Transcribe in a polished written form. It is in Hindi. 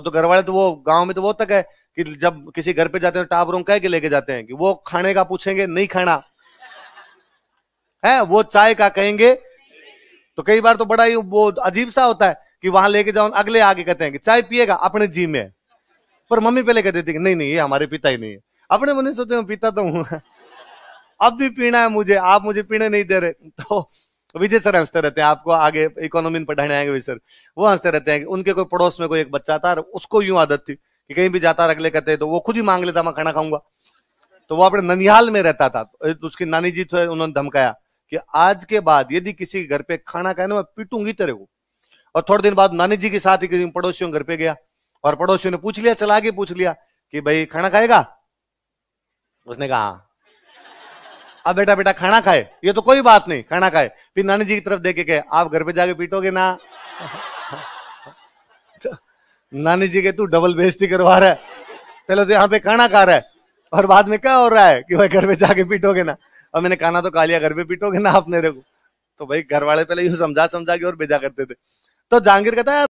तो घर वाले तो वो गांव में तो वो तक है कि जब किसी घर पे जाते हैं टाप रूम कह के लेके जाते हैं कि वो खाने का पूछेंगे नहीं खाना है, वो चाय का कहेंगे। तो कई बार तो बड़ा ही वो अजीब सा होता है कि वहां लेके जाओ, अगले आगे कहते हैं कि चाय पिएगा, अपने जी में पर मम्मी पहले कह देती कि नहीं नहीं ये हमारे पिता ही नहीं है। अपने मन में सोचते हैं पिता तो हूं, अब भी पीना है मुझे, आप मुझे पीने नहीं दे रहे। तो विजय सर हंसते रहते हैं, आपको आगे इकोनॉमी में पढ़ाने आएंगे विजय सर, वो हंसते रहते हैं। उनके कोई पड़ोस में कोई एक बच्चा था, उसको यूं आदत थी कि कहीं भी जाता अगले कहते तो वो खुद ही मांग लेता मैं खाना खाऊंगा। तो वो अपने ननिहाल में रहता था, तो उसकी नानी जी थे, उन्होंने धमकाया कि आज के बाद यदि किसी घर पे खाना खाए ना मैं पीटूंगी तेरे को। और थोड़े दिन बाद नानी जी के साथ ही पड़ोसियों घर पे गया और पड़ोसियों ने पूछ लिया, चला के पूछ लिया कि भाई खाना खाएगा, उसने कहा हाँ। अब बेटा बेटा खाना खाए, ये तो कोई बात नहीं खाना खाए। फिर नानी जी की तरफ देख के गए, आप घर पे जाके पीटोगे ना। तो नानी जी के तू डबल बेइज्जती करवा रहा है, पहले तो यहाँ पे खाना खा रहा है और बाद में क्या हो रहा है कि भाई घर पे जाके पीटोगे ना। अब मैंने खाना तो खा लिया, घर पे पीटोगे ना आप मेरे को। तो भाई घर वाले पहले यूं समझा समझा के और भेजा करते थे। तो जहांगीर कहता है